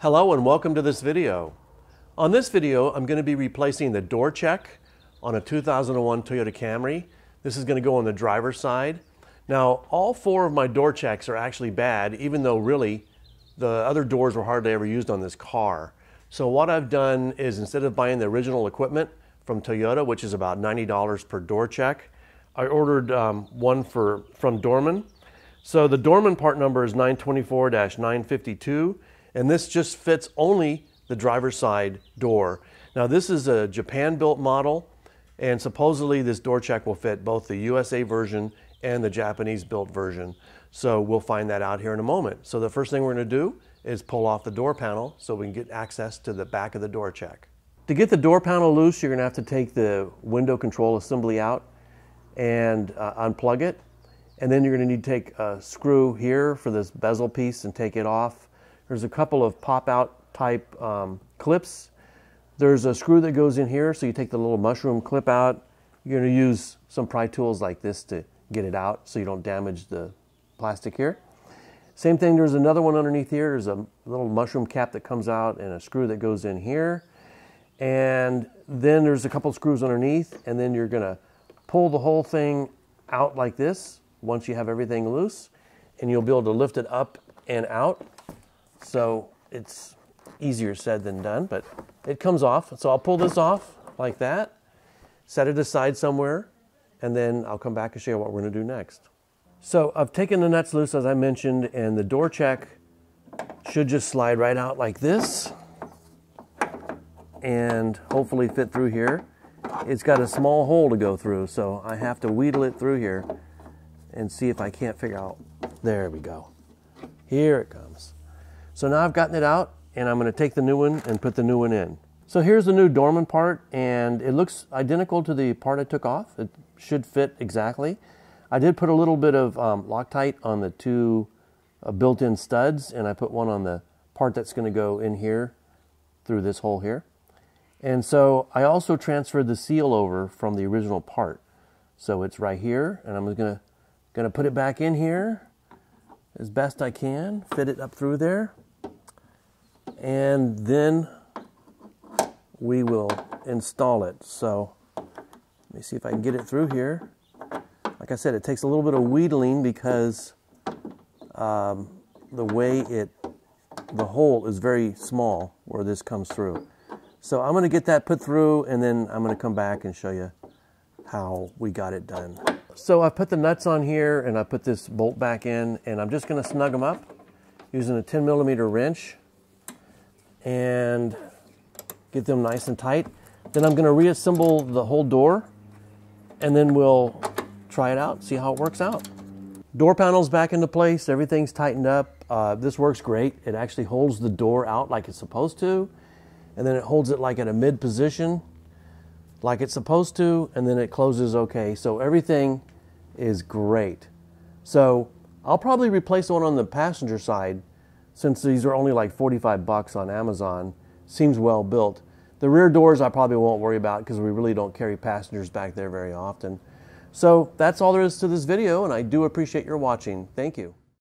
Hello and welcome to this video. On this video, I'm going to be replacing the door check on a 2001 Toyota Camry. This is going to go on the driver's side. Now, all four of my door checks are actually bad, even though really the other doors were hardly ever used on this car. So what I've done is, instead of buying the original equipment from Toyota, which is about $90 per door check, I ordered one from Dorman. So the Dorman part number is 924-952. And this just fits only the driver's side door. Now this is a Japan-built model, and supposedly this door check will fit both the USA version and the Japanese-built version. So we'll find that out here in a moment. So the first thing we're going to do is pull off the door panel so we can get access to the back of the door check. To get the door panel loose, you're going to have to take the window control assembly out and unplug it. And then you're going to need to take a screw here for this bezel piece and take it off. There's a couple of pop-out type clips. There's a screw that goes in here, so you take the little mushroom clip out. You're going to use some pry tools like this to get it out so you don't damage the plastic here. Same thing, there's another one underneath here. There's a little mushroom cap that comes out and a screw that goes in here. And then there's a couple screws underneath, and then you're going to pull the whole thing out like this once you have everything loose, and you'll be able to lift it up and out. So it's easier said than done, but it comes off. So I'll pull this off like that, set it aside somewhere, and then I'll come back and show you what we're going to do next. So I've taken the nuts loose, as I mentioned, and the door check should just slide right out like this and hopefully fit through here. It's got a small hole to go through, so I have to wheedle it through here and see if I can't figure out. There we go. Here it comes. So now I've gotten it out, and I'm going to take the new one and put the new one in. So here's the new Dorman part, and it looks identical to the part I took off. It should fit exactly. I did put a little bit of Loctite on the two built-in studs, and I put one on the part that's going to go in here through this hole here. And so I also transferred the seal over from the original part. So it's right here, and I'm going to put it back in here as best I can, fit it up through there. And then we will install it. So let me see if I can get it through here. Like I said, it takes a little bit of wheedling because the hole is very small where this comes through. So I'm going to get that put through, and then I'm going to come back and show you how we got it done. So I put the nuts on here, and I put this bolt back in, and I'm just going to snug them up using a 10mm wrench and get them nice and tight. Then I'm going to reassemble the whole door, and then we'll try it out, see how it works out. Door panel's back into place. Everything's tightened up. This works great. It actually holds the door out like it's supposed to, and then it holds it like at a mid position like it's supposed to, and then it closes okay. So everything is great. So I'll probably replace one on the passenger side, since these are only like 45 bucks on Amazon. Seems well built. The rear doors I probably won't worry about because we really don't carry passengers back there very often. So that's all there is to this video, and I do appreciate your watching. Thank you.